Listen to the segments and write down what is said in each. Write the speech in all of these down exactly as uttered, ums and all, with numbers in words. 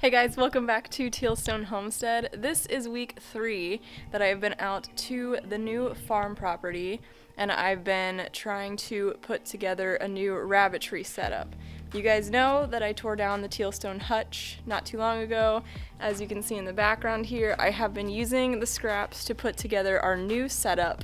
Hey guys, welcome back to Tealstone Homestead. This is week three that I have been out to the new farm property, and I've been trying to put together a new Rabbitry setup. You guys know that I tore down the Tealstone Hutch not too long ago. As you can see in the background here, I have been using the scraps to put together our new setup,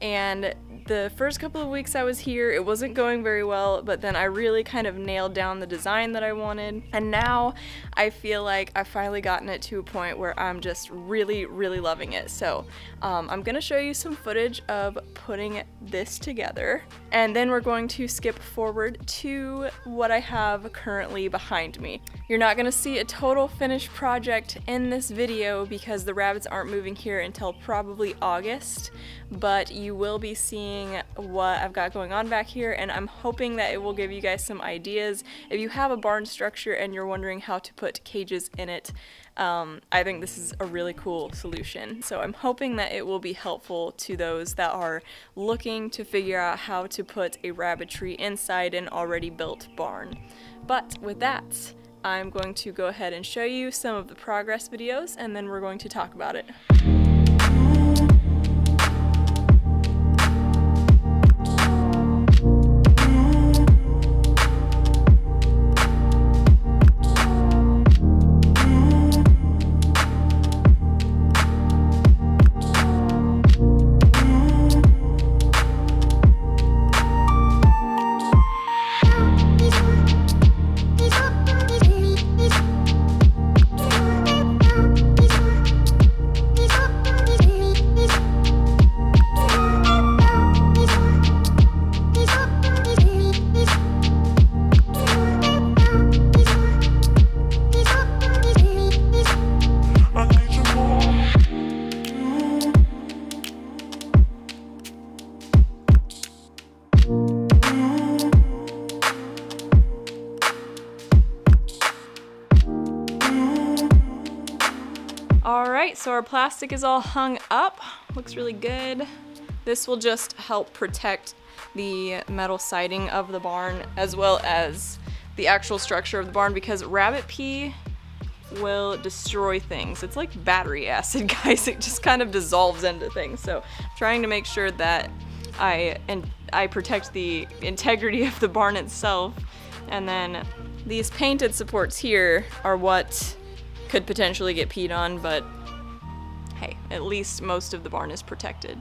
and the first couple of weeks I was here, it wasn't going very well, but then I really kind of nailed down the design that I wanted, and now I feel like I've finally gotten it to a point where I'm just really, really loving it. So um, I'm gonna show you some footage of putting this together, and then we're going to skip forward to what I have currently behind me. You're not gonna see a total finished project in this video because the rabbits aren't moving here until probably August, but you will be seeing what I've got going on back here, and I'm hoping that it will give you guys some ideas. If you have a barn structure and you're wondering how to put cages in it, um, I think this is a really cool solution. So I'm hoping that it will be helpful to those that are looking to figure out how to put a rabbitry inside an already built barn. But with that, I'm going to go ahead and show you some of the progress videos, and then we're going to talk about it. Alright, so our plastic is all hung up, looks really good. This will just help protect the metal siding of the barn as well as the actual structure of the barn, because rabbit pee will destroy things. It's like battery acid, guys, it just kind of dissolves into things. So trying to make sure that I, and I protect the integrity of the barn itself. And then these painted supports here are what could potentially get peed on, but hey, at least most of the barn is protected.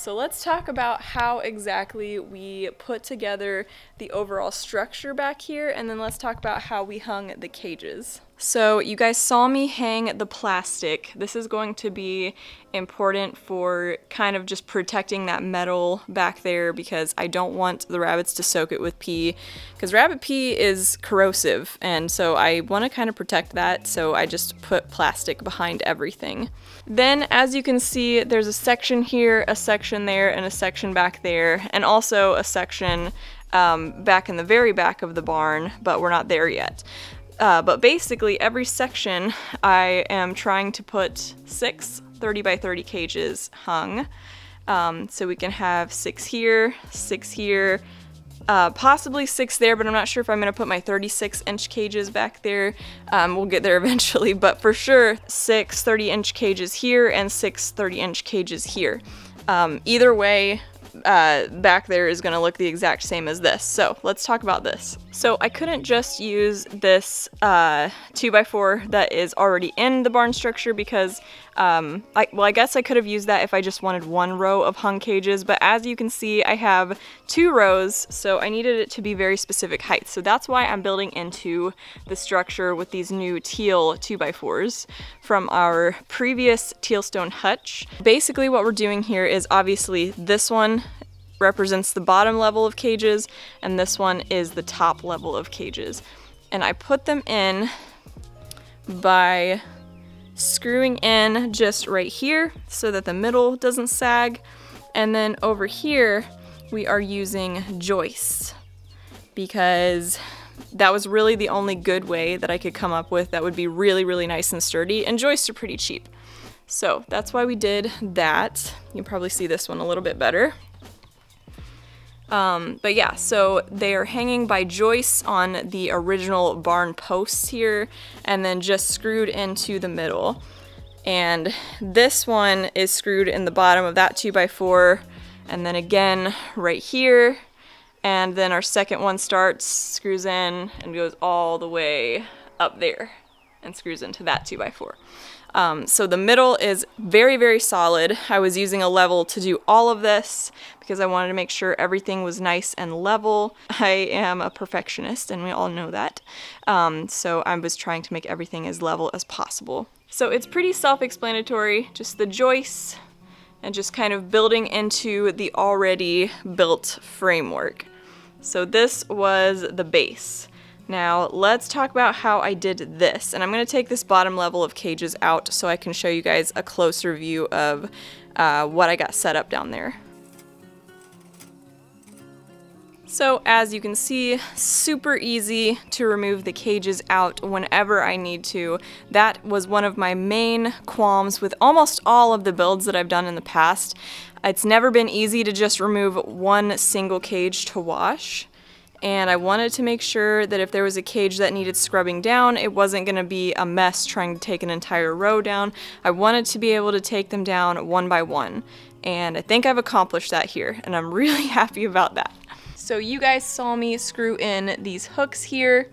So let's talk about how exactly we put together the overall structure back here, and then let's talk about how we hung the cages. So you guys saw me hang the plastic. This is going to be important for kind of just protecting that metal back there, because I don't want the rabbits to soak it with pee, because rabbit pee is corrosive, and so I want to kind of protect that, so I just put plastic behind everything. Then as you can see, there's a section here, a section there, and a section back there, and also a section um, back in the very back of the barn, but we're not there yet. Uh, but basically every section I am trying to put six thirty by thirty cages hung. Um, so we can have six here, six here, uh, possibly six there, but I'm not sure if I'm gonna put my thirty-six inch cages back there. Um, we'll get there eventually, but for sure six thirty inch cages here and six thirty inch cages here. Um, either way, Uh, back there is going to look the exact same as this. So let's talk about this. So I couldn't just use this uh, two by four that is already in the barn structure, because um, I, well I guess I could have used that if I just wanted one row of hung cages, but as you can see I have two rows, so I needed it to be very specific heights. So that's why I'm building into the structure with these new teal two by fours from our previous Tealstone Hutch. Basically what we're doing here is, obviously this one represents the bottom level of cages and this one is the top level of cages, and I put them in by screwing in just right here so that the middle doesn't sag, and then over here we are using joists because that was really the only good way that I could come up with that would be really really nice and sturdy, and joists are pretty cheap, so that's why we did that. You'll probably see this one a little bit better. Um, but yeah, so they are hanging by joists on the original barn posts here and then just screwed into the middle. And this one is screwed in the bottom of that two by four and then again right here. And then our second one starts, screws in, and goes all the way up there and screws into that two by four. Um, so the middle is very, very solid. I was using a level to do all of this because I wanted to make sure everything was nice and level. I am a perfectionist and we all know that. Um, so I was trying to make everything as level as possible. So it's pretty self-explanatory, just the joists and just kind of building into the already built framework. So this was the base. Now let's talk about how I did this, and I'm going to take this bottom level of cages out so I can show you guys a closer view of uh, what I got set up down there. So as you can see, super easy to remove the cages out whenever I need to. That was one of my main qualms with almost all of the builds that I've done in the past. It's never been easy to just remove one single cage to wash. And I wanted to make sure that if there was a cage that needed scrubbing down, it wasn't going to be a mess trying to take an entire row down. I wanted to be able to take them down one by one, and I think I've accomplished that here, and I'm really happy about that. So you guys saw me screw in these hooks here,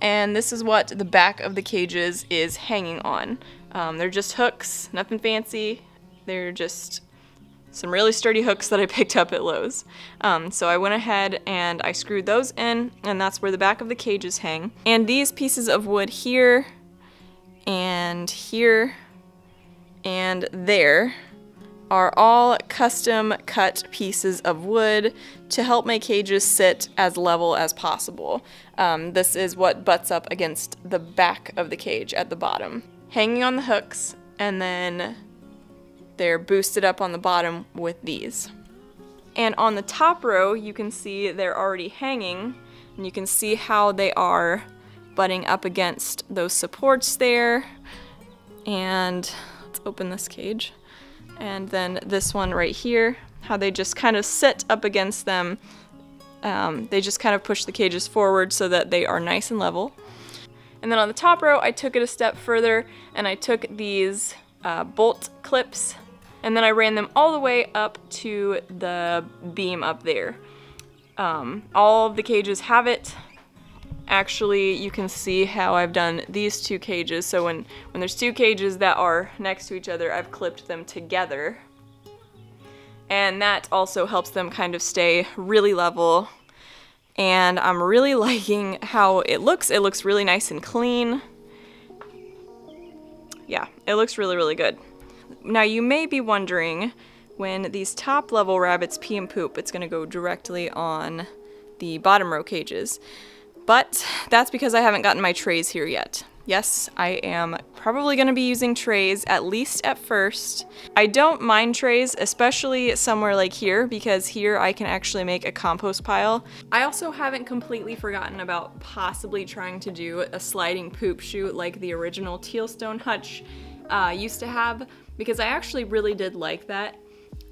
and this is what the back of the cages is hanging on. Um, they're just hooks, nothing fancy. They're just some really sturdy hooks that I picked up at Lowe's. Um, so I went ahead and I screwed those in, and that's where the back of the cages hang. And these pieces of wood here, and here, and there are all custom cut pieces of wood to help my cages sit as level as possible. Um, this is what butts up against the back of the cage at the bottom. Hanging on the hooks, and then they're boosted up on the bottom with these. And on the top row, you can see they're already hanging, and you can see how they are butting up against those supports there. And let's open this cage. And then this one right here, how they just kind of sit up against them. Um, they just kind of push the cages forward so that they are nice and level. And then on the top row, I took it a step further and I took these Uh, bolt clips, and then I ran them all the way up to the beam up there. Um, all of the cages have it. Actually, you can see how I've done these two cages. So when, when there's two cages that are next to each other, I've clipped them together. And that also helps them kind of stay really level. And I'm really liking how it looks. It looks really nice and clean. yeah, it looks really, really good. Now you may be wondering, when these top level rabbits pee and poop, it's gonna go directly on the bottom row cages. But that's because I haven't gotten my trays here yet. Yes, I am probably gonna be using trays, at least at first. I don't mind trays, especially somewhere like here, because here I can actually make a compost pile. I also haven't completely forgotten about possibly trying to do a sliding poop chute like the original Tealstone Hutch uh, used to have, because I actually really did like that.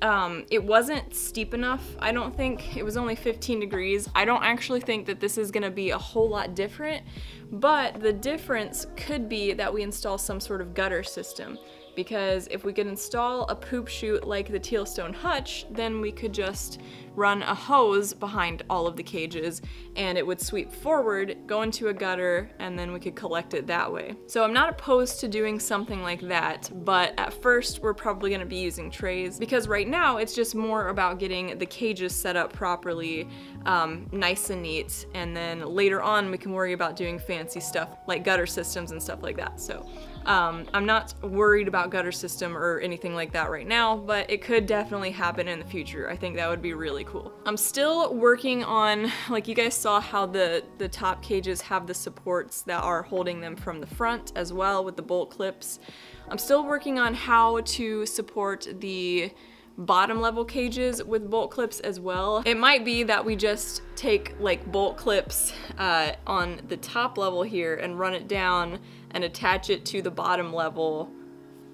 Um, it wasn't steep enough, I don't think. It was only fifteen degrees. I don't actually think that this is gonna be a whole lot different, but the difference could be that we install some sort of gutter system, because if we could install a poop chute like the Tealstone Hutch, then we could just run a hose behind all of the cages and it would sweep forward, go into a gutter, and then we could collect it that way. So I'm not opposed to doing something like that, but at first we're probably gonna be using trays, because right now it's just more about getting the cages set up properly, um, nice and neat, and then later on we can worry about doing fancy stuff like gutter systems and stuff like that. So um, I'm not worried about gutter system or anything like that right now, but it could definitely happen in the future. I think that would be really cool. I'm still working on, like you guys saw how the, the top cages have the supports that are holding them from the front as well with the bolt clips. I'm still working on how to support the bottom level cages with bolt clips as well. It might be that we just take like bolt clips uh, on the top level here and run it down and attach it to the bottom level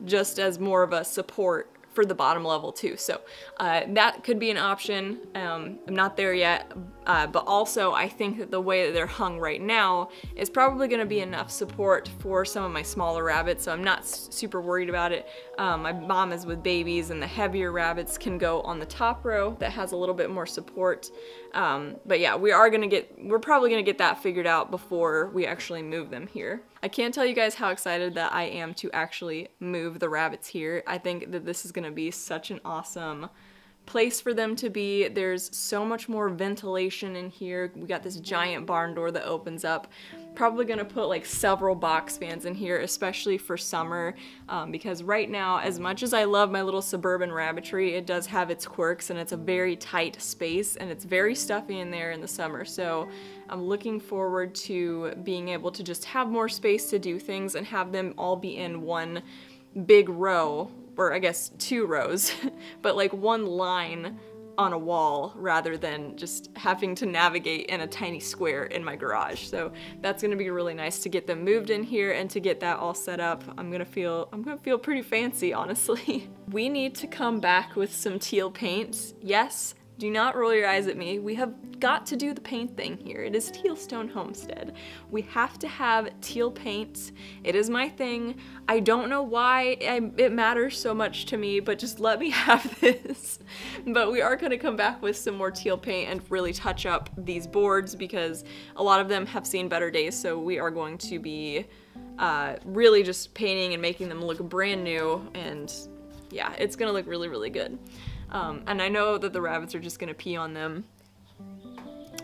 just as more of a support for the bottom level too. So uh, that could be an option. Um, I'm not there yet, uh, but also I think that the way that they're hung right now is probably gonna be enough support for some of my smaller rabbits, so I'm not super worried about it. Um, my mom is with babies and the heavier rabbits can go on the top row that has a little bit more support. Um, but yeah, we are gonna get, we're probably gonna get that figured out before we actually move them here. I can't tell you guys how excited that I am to actually move the rabbits here. I think that this is gonna be such an awesome place for them to be. There's so much more ventilation in here. We got this giant barn door that opens up. Probably gonna put like several box fans in here, especially for summer, um, because right now, as much as I love my little suburban Rabbitry, it does have its quirks and it's a very tight space and it's very stuffy in there in the summer. So I'm looking forward to being able to just have more space to do things and have them all be in one big row, or I guess two rows, but like one line on a wall rather than just having to navigate in a tiny square in my garage. So that's gonna be really nice to get them moved in here and to get that all set up. I'm gonna feel, I'm gonna feel pretty fancy, honestly. We need to come back with some teal paint. Yes, do not roll your eyes at me. We have got to do the paint thing here. It is Tealstone Homestead. We have to have teal paint. It is my thing. I don't know why I, it matters so much to me, but just let me have this. But we are gonna come back with some more teal paint and really touch up these boards, because a lot of them have seen better days, so we are going to be uh, really just painting and making them look brand new, and yeah, it's gonna look really, really good. Um, and I know that the rabbits are just gonna pee on them.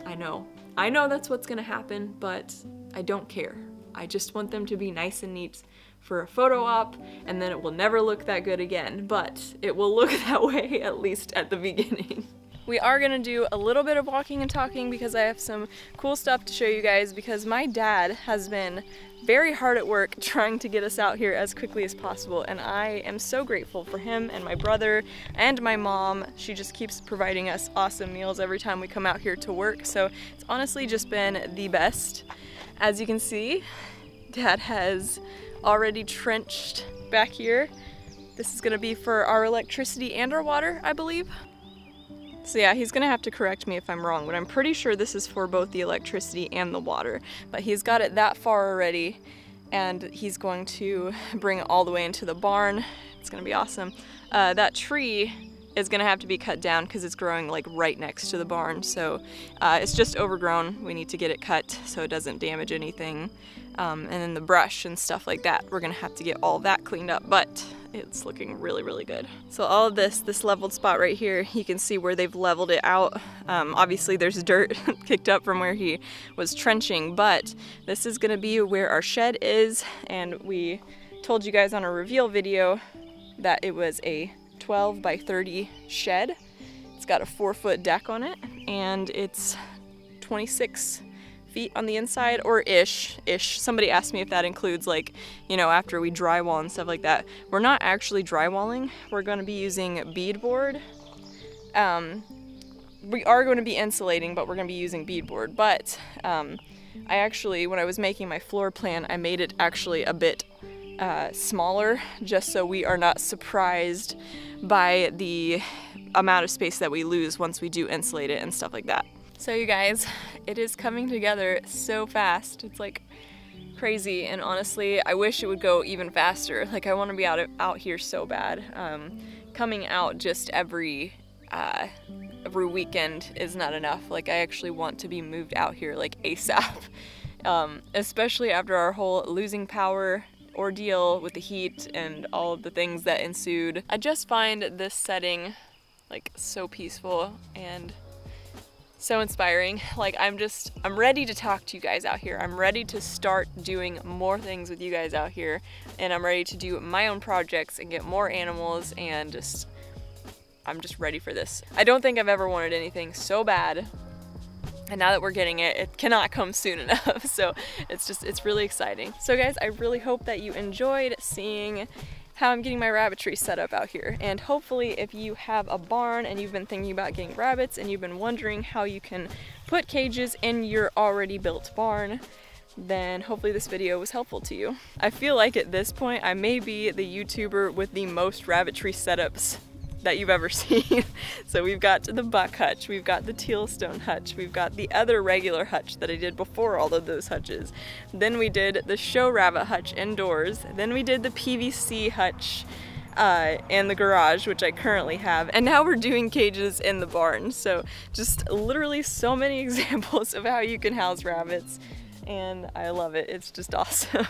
I know. I know that's what's gonna happen, but I don't care. I just want them to be nice and neat for a photo op, and then it will never look that good again, but it will look that way at least at the beginning. We are gonna do a little bit of walking and talking because I have some cool stuff to show you guys, because my dad has been very hard at work trying to get us out here as quickly as possible, and I am so grateful for him and my brother and my mom. She just keeps providing us awesome meals every time we come out here to work, so it's honestly just been the best. As you can see, Dad has already trenched back here. This is gonna be for our electricity and our water, I believe. So yeah, he's gonna have to correct me if I'm wrong, but I'm pretty sure this is for both the electricity and the water. But he's got it that far already, and he's going to bring it all the way into the barn. It's gonna be awesome. Uh, that tree is gonna have to be cut down because it's growing like right next to the barn, so uh, it's just overgrown. We need to get it cut so it doesn't damage anything. Um, and then the brush and stuff like that, we're gonna have to get all that cleaned up, but it's looking really, really good. So all of this, this leveled spot right here, you can see where they've leveled it out. Um, obviously there's dirt kicked up from where he was trenching, but this is gonna be where our shed is, and we told you guys on a reveal video that it was a twelve by thirty shed. It's got a four foot deck on it and it's twenty-six feet on the inside, or ish, ish. Somebody asked me if that includes, like, you know, after we drywall and stuff like that. We're not actually drywalling. We're gonna be using beadboard. Um, we are gonna be insulating, but we're gonna be using beadboard. But um, I actually, when I was making my floor plan, I made it actually a bit uh, smaller, just so we are not surprised by the amount of space that we lose once we do insulate it and stuff like that. So you guys, it is coming together so fast. It's like crazy, and honestly, I wish it would go even faster. Like, I want to be out of, out here so bad. Um, coming out just every uh, every weekend is not enough. Like, I actually want to be moved out here like ASAP, um, especially after our whole losing power ordeal with the heat and all of the things that ensued. I just find this setting like so peaceful and so inspiring. Like, I'm just, I'm ready to talk to you guys out here. I'm ready to start doing more things with you guys out here, and I'm ready to do my own projects and get more animals, and just, I'm just ready for this. I don't think I've ever wanted anything so bad, and now that we're getting it, it cannot come soon enough. So it's just, it's really exciting. So guys, I really hope that you enjoyed seeing how I'm getting my rabbitry set up out here. And hopefully if you have a barn and you've been thinking about getting rabbits and you've been wondering how you can put cages in your already built barn, then hopefully this video was helpful to you. I feel like at this point I may be the YouTuber with the most rabbitry setups that you've ever seen. So we've got the buck hutch, we've got the Tealstone hutch, we've got the other regular hutch that I did before all of those hutches. Then we did the show rabbit hutch indoors. Then we did the P V C hutch uh, in the garage, which I currently have. And now we're doing cages in the barn. So just literally so many examples of how you can house rabbits. And I love it, it's just awesome.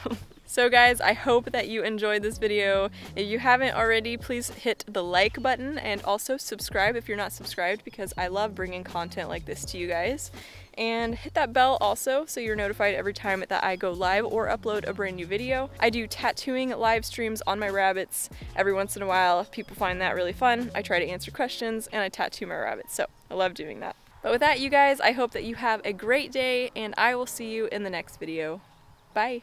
So guys, I hope that you enjoyed this video. If you haven't already, please hit the like button and also subscribe if you're not subscribed, because I love bringing content like this to you guys. And hit that bell also so you're notified every time that I go live or upload a brand new video. I do tattooing live streams on my rabbits every once in a while. If people find that really fun, I try to answer questions and I tattoo my rabbits, so I love doing that. But with that, you guys, I hope that you have a great day, and I will see you in the next video. Bye.